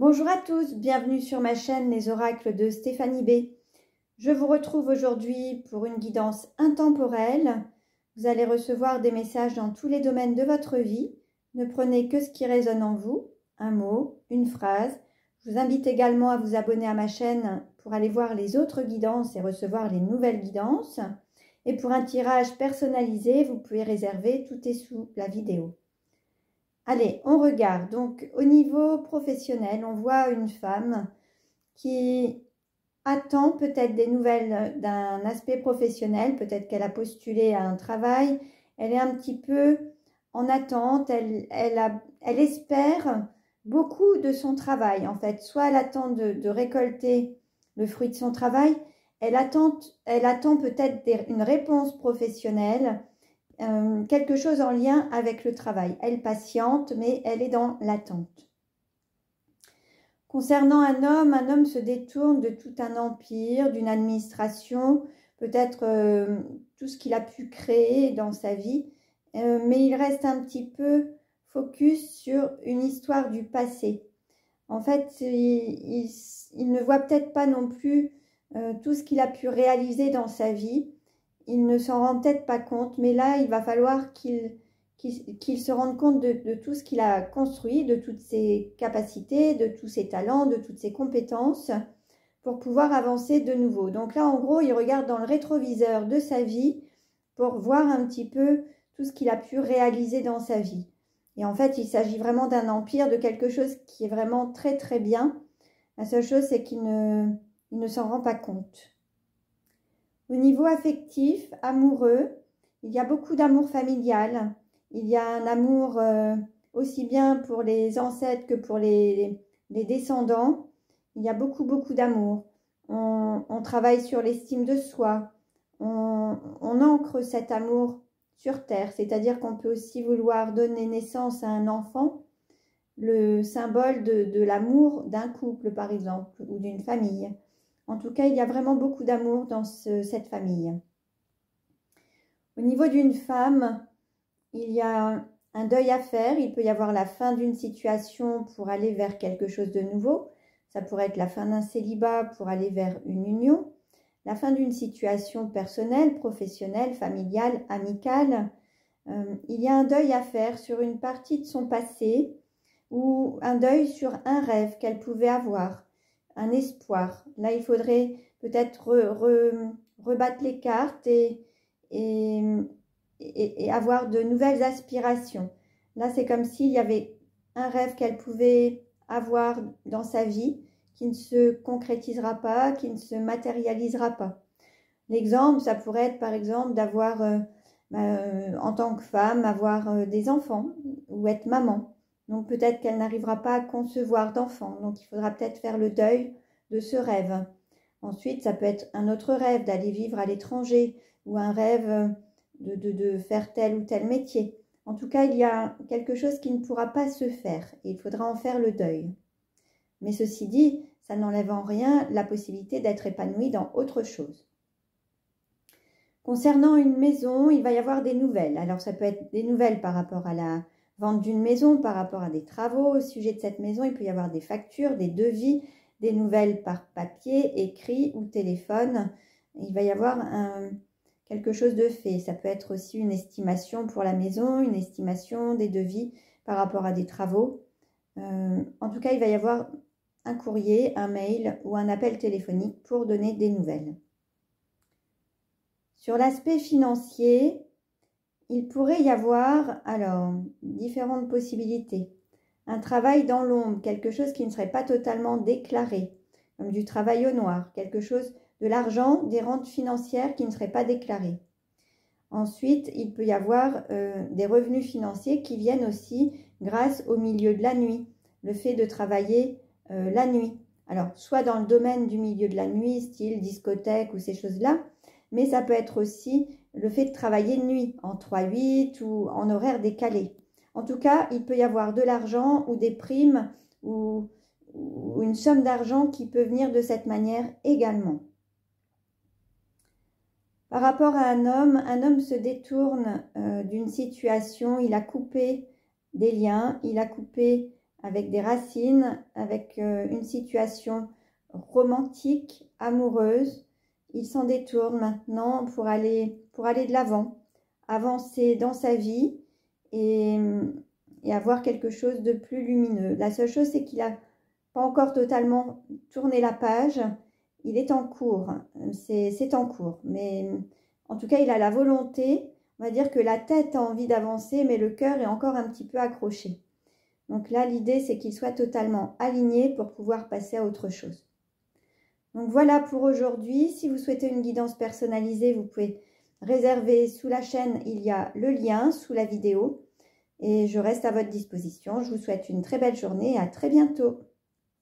Bonjour à tous, bienvenue sur ma chaîne Les Oracles de Stéphanie B. Je vous retrouve aujourd'hui pour une guidance intemporelle. Vous allez recevoir des messages dans tous les domaines de votre vie. Ne prenez que ce qui résonne en vous, un mot, une phrase. Je vous invite également à vous abonner à ma chaîne pour aller voir les autres guidances et recevoir les nouvelles guidances. Et pour un tirage personnalisé, vous pouvez réserver, tout est sous la vidéo. Allez, on regarde. Donc, au niveau professionnel, on voit une femme qui attend peut-être des nouvelles d'un aspect professionnel. Peut-être qu'elle a postulé à un travail. Elle est un petit peu en attente. Elle espère beaucoup de son travail, en fait. Soit elle attend de récolter le fruit de son travail. Elle attend peut-être une réponse professionnelle, quelque chose en lien avec le travail. Elle patiente, mais elle est dans l'attente. Concernant un homme se détourne de tout un empire, d'une administration, peut-être tout ce qu'il a pu créer dans sa vie, mais il reste un petit peu focus sur une histoire du passé. En fait, il ne voit peut-être pas non plus tout ce qu'il a pu réaliser dans sa vie. Il ne s'en rend peut-être pas compte, mais là, il va falloir qu'il se rende compte de tout ce qu'il a construit, de toutes ses capacités, de tous ses talents, de toutes ses compétences, pour pouvoir avancer de nouveau. Donc là, en gros, il regarde dans le rétroviseur de sa vie pour voir un petit peu tout ce qu'il a pu réaliser dans sa vie. Et en fait, il s'agit vraiment d'un empire, de quelque chose qui est vraiment très très bien. La seule chose, c'est qu'il ne s'en rend pas compte. Au niveau affectif, amoureux, il y a beaucoup d'amour familial. Il y a un amour aussi bien pour les ancêtres que pour les descendants. Il y a beaucoup d'amour. On travaille sur l'estime de soi. On ancre cet amour sur terre. C'est-à-dire qu'on peut aussi vouloir donner naissance à un enfant, le symbole de l'amour d'un couple par exemple, ou d'une famille. En tout cas, il y a vraiment beaucoup d'amour dans cette famille. Au niveau d'une femme, il y a un deuil à faire. Il peut y avoir la fin d'une situation pour aller vers quelque chose de nouveau. Ça pourrait être la fin d'un célibat pour aller vers une union. La fin d'une situation personnelle, professionnelle, familiale, amicale. Il y a un deuil à faire sur une partie de son passé ou un deuil sur un rêve qu'elle pouvait avoir. Un espoir. Là, il faudrait peut-être rebattre les cartes et avoir de nouvelles aspirations. Là, c'est comme s'il y avait un rêve qu'elle pouvait avoir dans sa vie qui ne se concrétisera pas, qui ne se matérialisera pas. L'exemple, ça pourrait être par exemple d'avoir, en tant que femme, avoir des enfants ou être maman. Donc peut-être qu'elle n'arrivera pas à concevoir d'enfant. Donc il faudra peut-être faire le deuil de ce rêve. Ensuite, ça peut être un autre rêve d'aller vivre à l'étranger ou un rêve de faire tel ou tel métier. En tout cas, il y a quelque chose qui ne pourra pas se faire et il faudra en faire le deuil. Mais ceci dit, ça n'enlève en rien la possibilité d'être épanoui dans autre chose. Concernant une maison, il va y avoir des nouvelles. Alors ça peut être des nouvelles par rapport à la vente d'une maison, par rapport à des travaux au sujet de cette maison. Il peut y avoir des factures, des devis, des nouvelles par papier, écrit ou téléphone. Il va y avoir quelque chose de fait. Ça peut être aussi une estimation pour la maison, une estimation des devis par rapport à des travaux. En tout cas, il va y avoir un courrier, un mail ou un appel téléphonique pour donner des nouvelles. Sur l'aspect financier, il pourrait y avoir, alors, différentes possibilités. Un travail dans l'ombre, quelque chose qui ne serait pas totalement déclaré, comme du travail au noir, quelque chose de l'argent, des rentes financières qui ne seraient pas déclarées. Ensuite, il peut y avoir des revenus financiers qui viennent aussi grâce au milieu de la nuit, le fait de travailler la nuit. Alors, soit dans le domaine du milieu de la nuit, style discothèque ou ces choses-là, mais ça peut être aussi le fait de travailler de nuit, en 3-8 ou en horaire décalé. En tout cas, il peut y avoir de l'argent ou des primes ou une somme d'argent qui peut venir de cette manière également. Par rapport à un homme se détourne d'une situation, il a coupé des liens, il a coupé avec des racines, avec une situation romantique, amoureuse. Il s'en détourne maintenant pour aller de l'avant, avancer dans sa vie et avoir quelque chose de plus lumineux. La seule chose, c'est qu'il n'a pas encore totalement tourné la page. Il est en cours, c'est en cours. Mais en tout cas, il a la volonté. On va dire que la tête a envie d'avancer, mais le cœur est encore un petit peu accroché. Donc là, l'idée, c'est qu'il soit totalement aligné pour pouvoir passer à autre chose. Donc voilà pour aujourd'hui. Si vous souhaitez une guidance personnalisée, vous pouvez réserver sous la chaîne. Il y a le lien sous la vidéo. Et je reste à votre disposition. Je vous souhaite une très belle journée et à très bientôt.